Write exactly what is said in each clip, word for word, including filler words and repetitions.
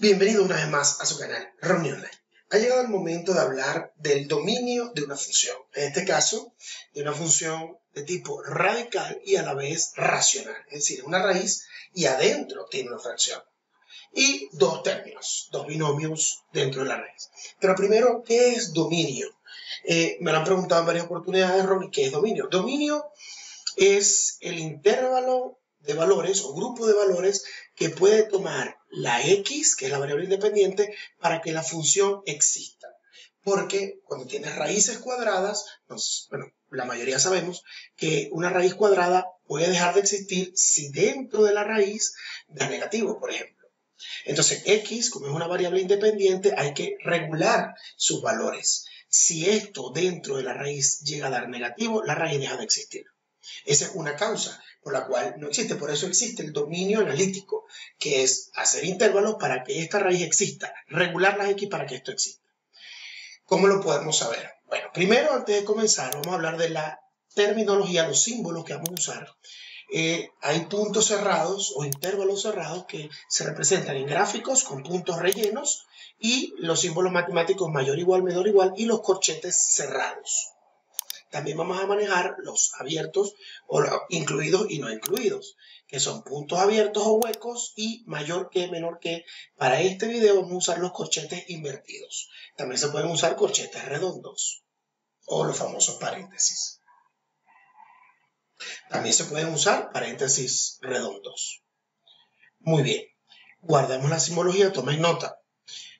Bienvenido una vez más a su canal Ronny Online. Ha llegado el momento de hablar del dominio de una función, en este caso de una función de tipo radical y a la vez racional, es decir, una raíz y adentro tiene una fracción. Y dos términos, dos binomios dentro de la raíz. Pero primero, ¿qué es dominio? Eh, me lo han preguntado en varias oportunidades, Ronny, ¿qué es dominio? Dominio es el intervalo de valores o grupo de valores que puede tomar la x, que es la variable independiente, para que la función exista. Porque cuando tienes raíces cuadradas, pues, bueno, la mayoría sabemos que una raíz cuadrada puede dejar de existir si dentro de la raíz da negativo, por ejemplo. Entonces x, como es una variable independiente, hay que regular sus valores. Si esto dentro de la raíz llega a dar negativo, la raíz deja de existir. Esa es una causa por la cual no existe. Por eso existe el dominio analítico, que es hacer intervalos para que esta raíz exista, regular las x para que esto exista. ¿Cómo lo podemos saber? Bueno, primero, antes de comenzar, vamos a hablar de la terminología, los símbolos que vamos a usar. Eh, hay puntos cerrados o intervalos cerrados que se representan en gráficos con puntos rellenos y los símbolos matemáticos mayor igual, menor igual y los corchetes cerrados. También vamos a manejar los abiertos, o los incluidos y no incluidos, que son puntos abiertos o huecos y mayor que, menor que. Para este video vamos a usar los corchetes invertidos. También se pueden usar corchetes redondos o los famosos paréntesis. También se pueden usar paréntesis redondos. Muy bien. Guardemos la simbología, tomen nota.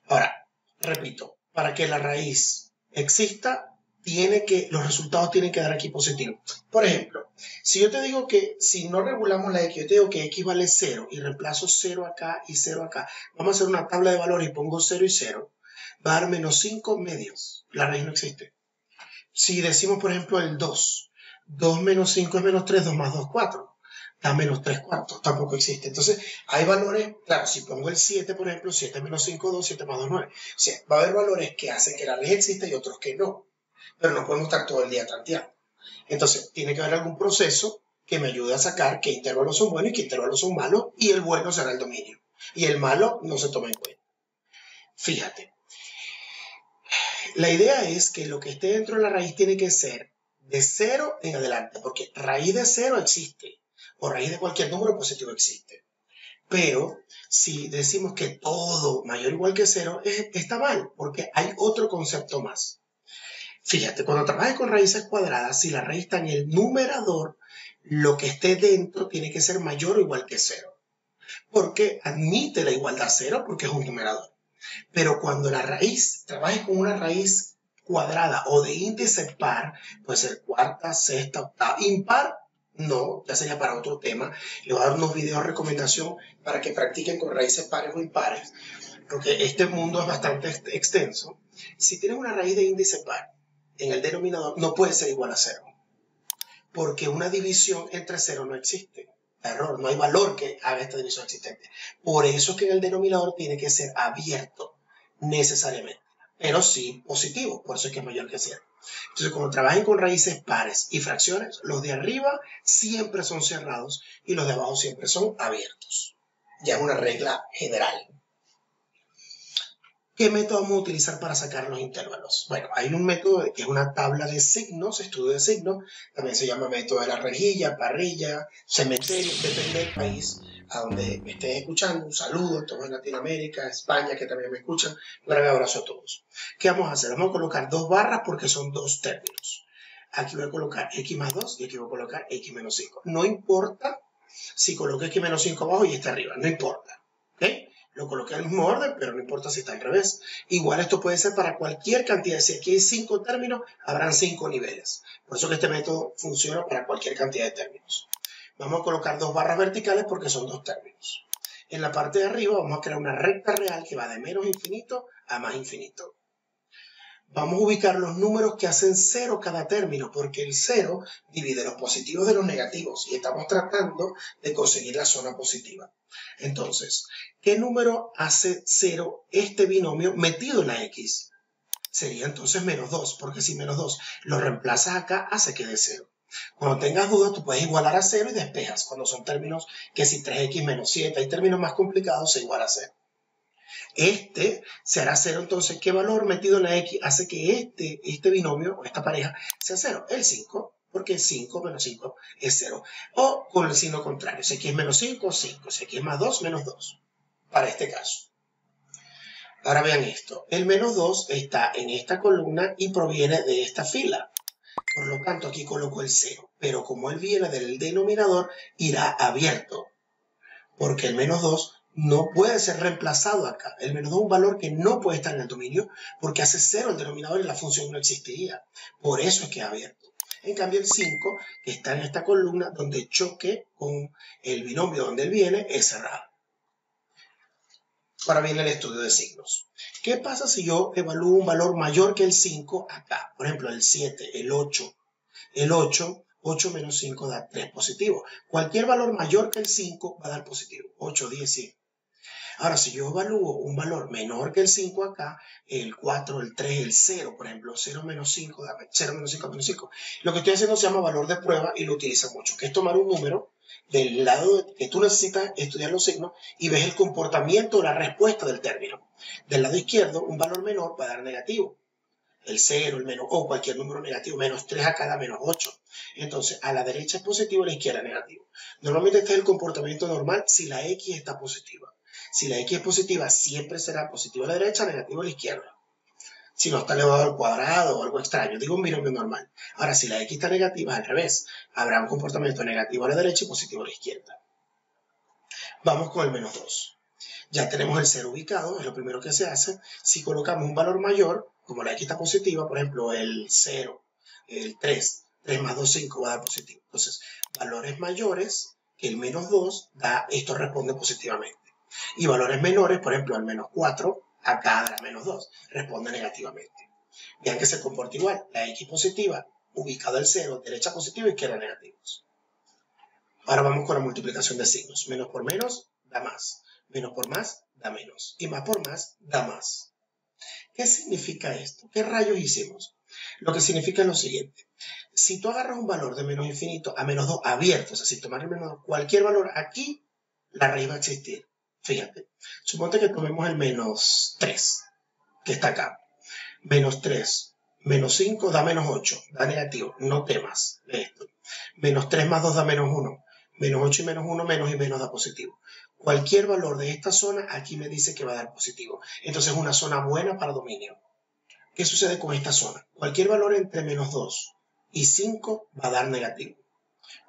Ahora, repito, para que la raíz exista, Tiene que, los resultados tienen que dar aquí positivo. Por ejemplo, si yo te digo que si no regulamos la x, yo te digo que x vale cero y reemplazo cero acá y cero acá. Vamos a hacer una tabla de valores y pongo cero y cero. Va a dar menos cinco medios. La raíz no existe. Si decimos, por ejemplo, el dos. dos menos cinco es menos tres, dos más dos, cuatro. Da menos tres cuartos. Tampoco existe. Entonces, hay valores, claro, si pongo el siete, por ejemplo, siete menos cinco, dos, siete más dos, nueve. O sea, va a haber valores que hacen que la raíz exista y otros que no. Pero no podemos estar todo el día tanteando. Entonces, tiene que haber algún proceso que me ayude a sacar qué intervalos son buenos y qué intervalos son malos, y el bueno será el dominio. Y el malo no se toma en cuenta. Fíjate. La idea es que lo que esté dentro de la raíz tiene que ser de cero en adelante, porque raíz de cero existe, o raíz de cualquier número positivo existe. Pero si decimos que todo mayor o igual que cero, está mal, porque hay otro concepto más. Fíjate, cuando trabajes con raíces cuadradas, si la raíz está en el numerador, lo que esté dentro tiene que ser mayor o igual que cero. Porque admite la igualdad cero porque es un numerador. Pero cuando la raíz, trabajes con una raíz cuadrada o de índice par, puede ser cuarta, sexta, octava, impar, no, ya sería para otro tema. Les voy a dar unos videos de recomendación para que practiquen con raíces pares o impares, porque este mundo es bastante extenso. Si tienes una raíz de índice par, en el denominador no puede ser igual a cero, porque una división entre cero no existe. Error, no hay valor que haga esta división existente. Por eso es que en el denominador tiene que ser abierto, necesariamente, pero sí positivo, por eso es que es mayor que cero. Entonces, cuando trabajen con raíces pares y fracciones, los de arriba siempre son cerrados y los de abajo siempre son abiertos. Ya es una regla general. ¿Qué método vamos a utilizar para sacar los intervalos? Bueno, hay un método que es una tabla de signos, estudio de signos, también se llama método de la rejilla, parrilla, cementerio, depende del país a donde me estén escuchando. Un saludo a todos en Latinoamérica, España, que también me escuchan. Un gran abrazo a todos. ¿Qué vamos a hacer? Vamos a colocar dos barras porque son dos términos. Aquí voy a colocar x más dos y aquí voy a colocar x menos cinco. No importa si coloco x menos cinco abajo y está arriba, no importa. ¿Ok? Lo coloqué al mismo orden, pero no importa si está al revés. Igual esto puede ser para cualquier cantidad. Si aquí hay cinco términos, habrán cinco niveles. Por eso que este método funciona para cualquier cantidad de términos. Vamos a colocar dos barras verticales porque son dos términos. En la parte de arriba vamos a crear una recta real que va de menos infinito a más infinito. Vamos a ubicar los números que hacen cero cada término, porque el cero divide los positivos de los negativos y estamos tratando de conseguir la zona positiva. Entonces, ¿qué número hace cero este binomio metido en la x? Sería entonces menos dos, porque si menos dos lo reemplazas acá, hace que dé cero. Cuando tengas dudas, tú puedes igualar a cero y despejas. Cuando son términos que si tres x menos siete, hay términos más complicados, se iguala a cero. Este será cero, entonces, ¿qué valor metido en la X hace que este, este binomio, esta pareja, sea cero? El cinco, porque cinco menos cinco es cero. O con el signo contrario, si X es menos cinco, cinco. Si X es más dos, menos dos, para este caso. Ahora vean esto, el menos dos está en esta columna y proviene de esta fila. Por lo tanto, aquí coloco el cero, pero como él viene del denominador, irá abierto. Porque el menos dos no puede ser reemplazado acá. El menos dos es un valor que no puede estar en el dominio, porque hace cero el denominador y la función no existiría. Por eso es que es abierto. En cambio, el cinco, que está en esta columna, donde choque con el binomio donde él viene, es cerrado. Ahora viene el estudio de signos. ¿Qué pasa si yo evalúo un valor mayor que el cinco acá? Por ejemplo, el siete, el ocho. El ocho, ocho menos cinco da tres positivo. Cualquier valor mayor que el cinco va a dar positivo. ocho, diez, cien. Ahora, si yo evalúo un valor menor que el cinco acá, el cuatro, el tres, el cero, por ejemplo, cero menos cinco da cero menos cinco menos cinco. Lo que estoy haciendo se llama valor de prueba y lo utiliza mucho, que es tomar un número del lado que tú necesitas estudiar los signos y ves el comportamiento o la respuesta del término. Del lado izquierdo, un valor menor va a dar negativo. El cero, el menos, o cualquier número negativo, menos tres acá da menos ocho. Entonces, a la derecha es positivo, a la izquierda es negativo. Normalmente este es el comportamiento normal si la X está positiva. Si la X es positiva, siempre será positiva a la derecha, negativo a la izquierda. Si no está elevado al cuadrado o algo extraño, digo un binomio normal. Ahora, si la X está negativa, es al revés. Habrá un comportamiento negativo a la derecha y positivo a la izquierda. Vamos con el menos dos. Ya tenemos el cero ubicado, es lo primero que se hace. Si colocamos un valor mayor, como la X está positiva, por ejemplo, el cero, el tres, tres más dos, cinco va a dar positivo. Entonces, valores mayores que el menos dos, da, esto responde positivamente. Y valores menores, por ejemplo, al menos cuatro, acá dará menos dos, responde negativamente. Vean que se comporta igual, la X positiva, ubicado el cero, derecha positiva, izquierda negativos. Ahora vamos con la multiplicación de signos. Menos por menos, da más. Menos por más, da menos. Y más por más, da más. ¿Qué significa esto? ¿Qué rayos hicimos? Lo que significa es lo siguiente. Si tú agarras un valor de menos infinito a menos dos abierto, o sea, si tomar el menos dos, cualquier valor aquí, la raíz va a existir. Fíjate, suponte que tomemos el menos tres, que está acá. Menos tres, menos cinco da menos ocho, da negativo, no temas de esto. Menos tres más dos da menos uno, menos ocho y menos uno, menos y menos da positivo. Cualquier valor de esta zona aquí me dice que va a dar positivo. Entonces es una zona buena para dominio. ¿Qué sucede con esta zona? Cualquier valor entre menos dos y cinco va a dar negativo.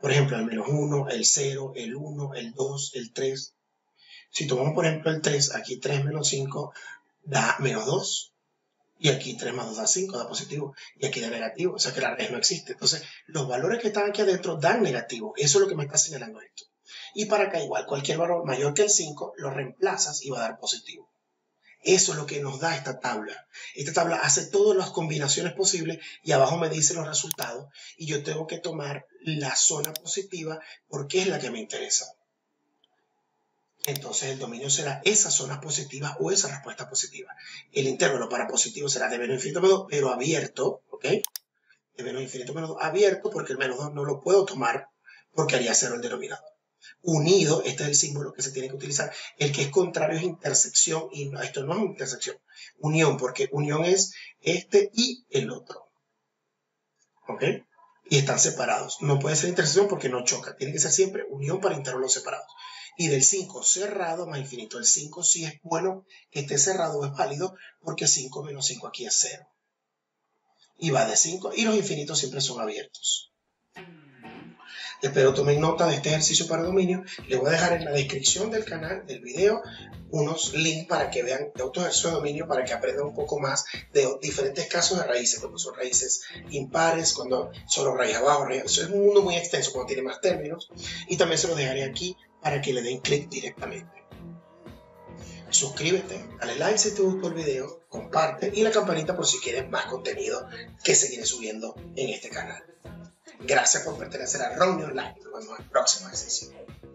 Por ejemplo, el menos uno, el cero, el uno, el dos, el tres... Si tomamos, por ejemplo, el tres, aquí tres menos cinco da menos dos. Y aquí tres más dos da cinco, da positivo. Y aquí da negativo, o sea que la raíz no existe. Entonces, los valores que están aquí adentro dan negativo. Eso es lo que me está señalando esto. Y para acá igual, cualquier valor mayor que el cinco, lo reemplazas y va a dar positivo. Eso es lo que nos da esta tabla. Esta tabla hace todas las combinaciones posibles y abajo me dice los resultados. Y yo tengo que tomar la zona positiva porque es la que me interesa. Entonces el dominio será esas zonas positivas o esa respuesta positiva. El intervalo para positivo será de menos infinito menos dos, pero abierto, ¿ok? De menos infinito menos dos, abierto, porque el menos dos no lo puedo tomar porque haría cero el denominador. Unido, este es el símbolo que se tiene que utilizar. El que es contrario es intersección y no, esto no es intersección. Unión, porque unión es este y el otro, ¿ok? Y están separados. No puede ser intersección porque no choca. Tiene que ser siempre unión para intervalos separados. Y del cinco cerrado más infinito. El cinco sí es bueno que esté cerrado, es válido, porque cinco menos cinco aquí es cero. Y va de cinco, y los infinitos siempre son abiertos. Espero tomen nota de este ejercicio para dominio. Les voy a dejar en la descripción del canal, del video, unos links para que vean de otros ejercicios de dominio, para que aprendan un poco más de diferentes casos de raíces, como son raíces impares, cuando solo raíz abajo, raíz... Eso es un mundo muy extenso, cuando tiene más términos. Y también se los dejaré aquí para que le den clic directamente. Suscríbete, dale like si te gustó el video, comparte y la campanita por si quieres más contenido que seguiré subiendo en este canal. Gracias por pertenecer a Ronny Online. Nos vemos en el próximo ejercicio.